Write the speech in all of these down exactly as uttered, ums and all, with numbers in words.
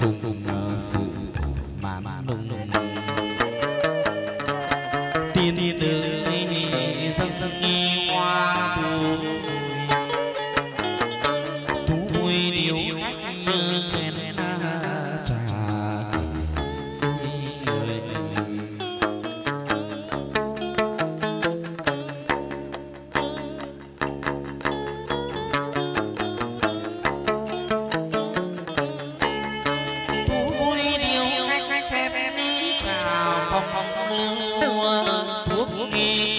phùng phùng phụ mà mà đông đông tiên đường dân dân nghi hoa thu thú vui điếu khách chén trà người thú vui điếu khách chén trà phong phong lưu nghi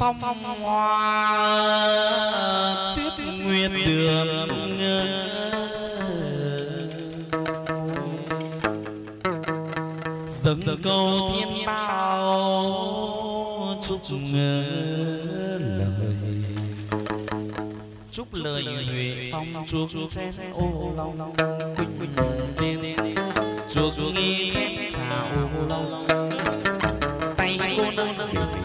phong phong hoa tuyết nguyệt đường dâng câu thiên bao chúc lời chúc lời huệ phong chuộc sen ô long quỳnh quỳnh đê chuộc nghi sen trà ô long tay cô nương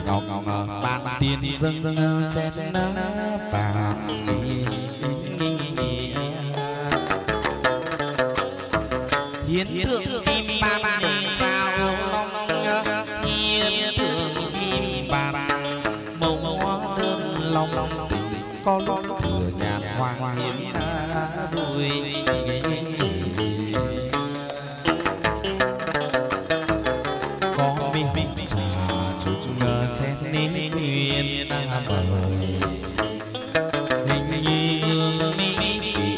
ngọc ngọc bàn tiền dâng dâng chén vàng hiến thượng kim bàn sao long hiến thượng kim bàn màu hoa thơm long long tình có lối thừa nhàn hoàng hiếm vui nghĩ có mi mình trà chúng ngờ che nín nguyên đang bờ hình như mi kỳ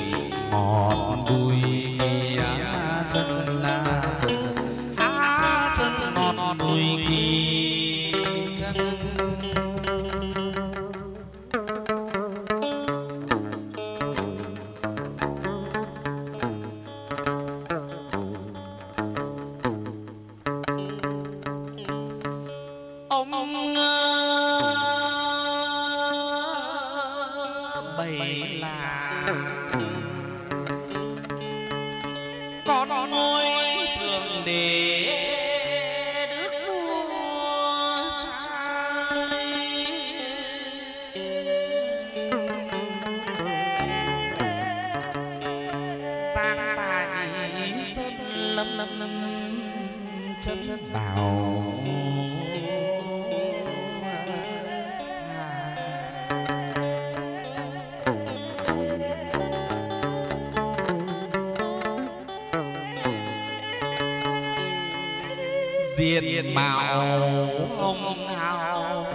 mòn bùi kia chân chân chân chân mòn bùi kia chân diện mạo hồng hào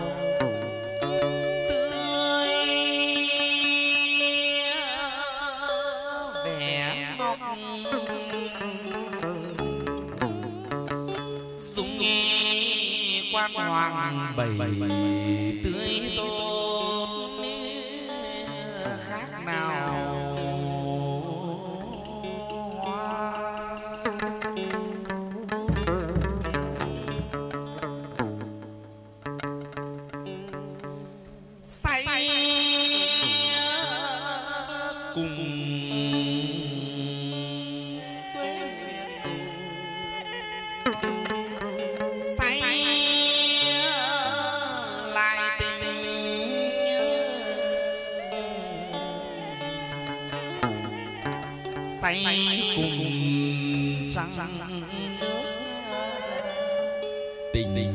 tươi vẻ ngọc dung nghi Quan Hoàng Bảy tươi tốt khác nào say cùng trăng nước tình tình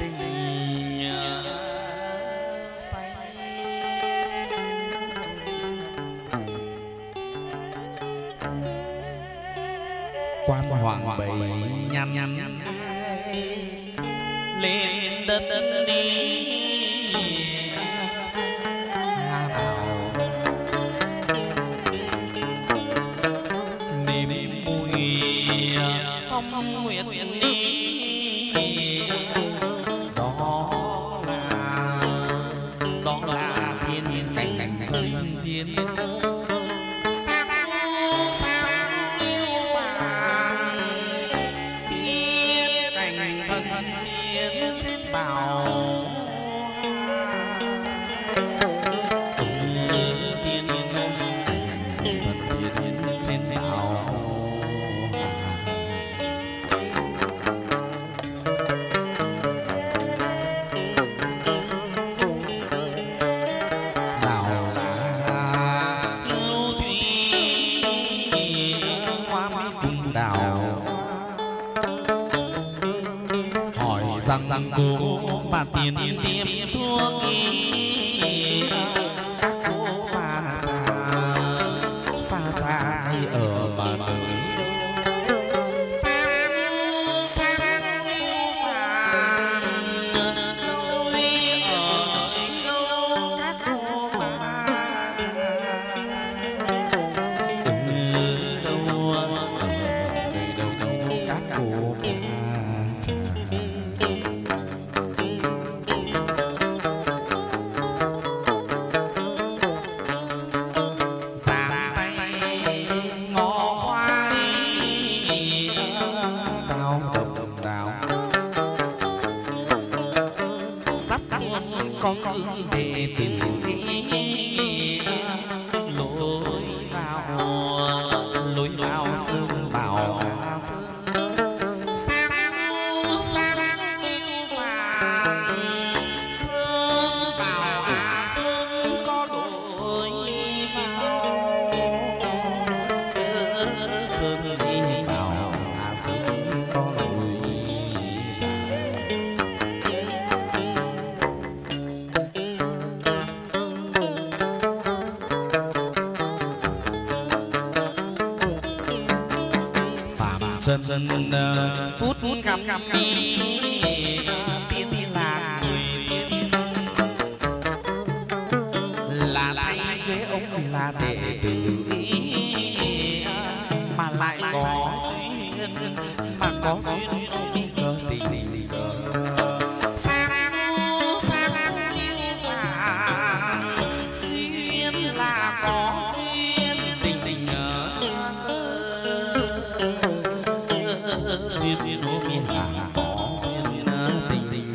tình say Quan Hoàng Bảy nhăn nhăn lên đất đất đi phong nguyện đi đó là đó là thiên cảnh cảnh thần tiên sao sao yêu vàng thiên cảnh thần tiên trên bảo tiên thần tiên trên bảo rằng cô bà tiền tiêm thuốc y các cô pha trà pha trà này ở mà đời sáng sáng yêu vàng nơi ở nơi đâu các cô pha trà ở nơi đâu ở nơi đâu các cô pha trà con con đệ tử lối vào lối vào sương bảo sáng sáng yêu vàng sương bảo à sương có lối vào sương đi bảo à sương có lối Thank you. trần phút cắm đi tiên là người là lại ghế ông là đệ tử mà lại có duyên mà có duyên ôm cờ tình cờ sang sang như là duyên là có duyên tình tình nhớ duyên duyên ôm là có duyên tình tình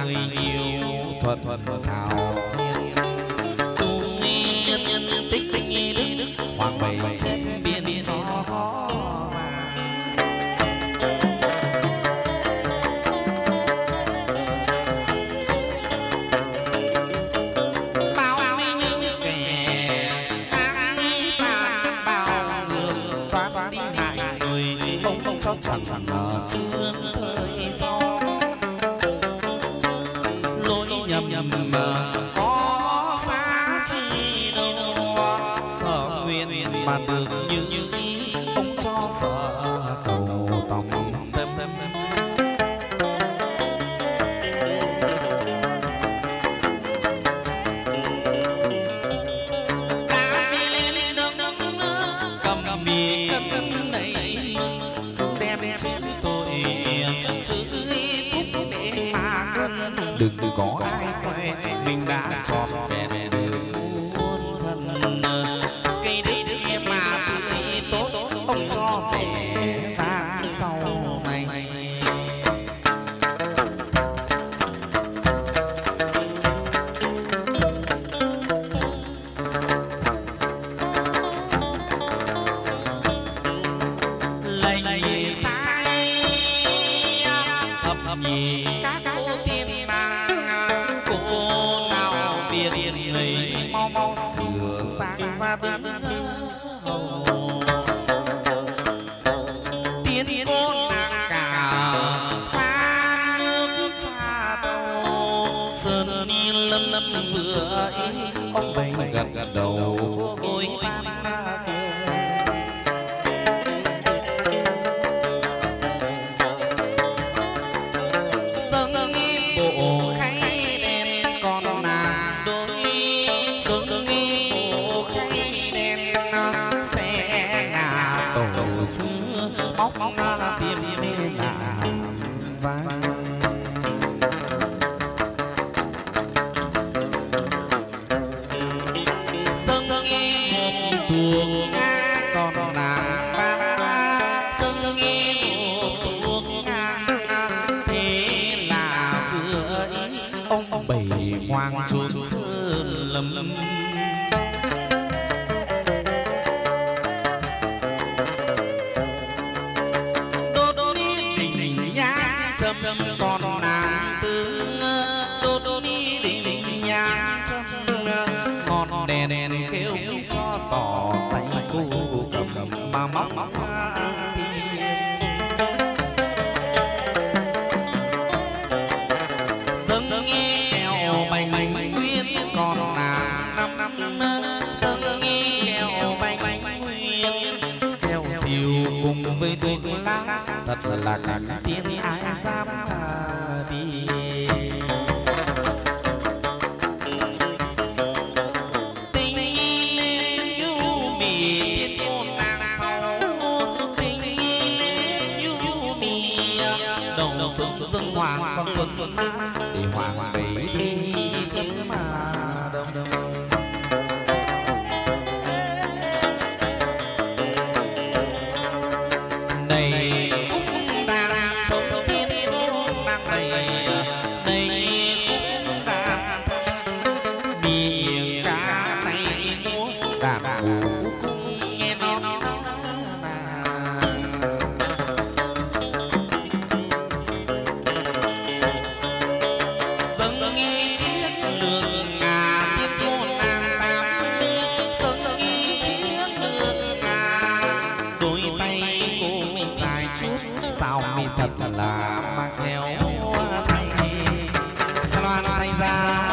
người yêu thuần thuần thảo tu nhân nhân tích tích đức đức Hoàng Bảy trên biên cho gió có ai khoe mình đã trọn vẹn được muôn phần cây đấy kia mà tươi tốt ông cho vẻ vang sau này lầy sai thập nhì các cô tiên nàng mau mau sửa sang ra đứng hầu tiến cô nàng cả pha nước trà đầu sơn đi lâm lâm vừa ý ông Bảy gật gật đầu vô vội ban na dâng bộ khay đen con nàng đôi bóc bóc tìm mê làm vang sân nghe hộp thuốc nga còn nàng ba sân nghe hộp thuốc nga thế là vừa ý ông Bảy hoang trốn sơn lầm lầm châm còn nàng tương đô đô đi đình nhang châm ngọn đèn đèn kêu cho tỏ tay cô cầm cầm mà móc móc dâng nghe kẹo bành bành nguyên còn nàng năm năm dâng nghe kẹo bành bành nguyên kẹo xìu cùng với thuốc lá thật là cả tiếng ai dám đi Dương Hoàng còn tuần tuần thì Hoàng Bảy đi chân mà đông đông. Thật là mang theo thay, xoan tay ra.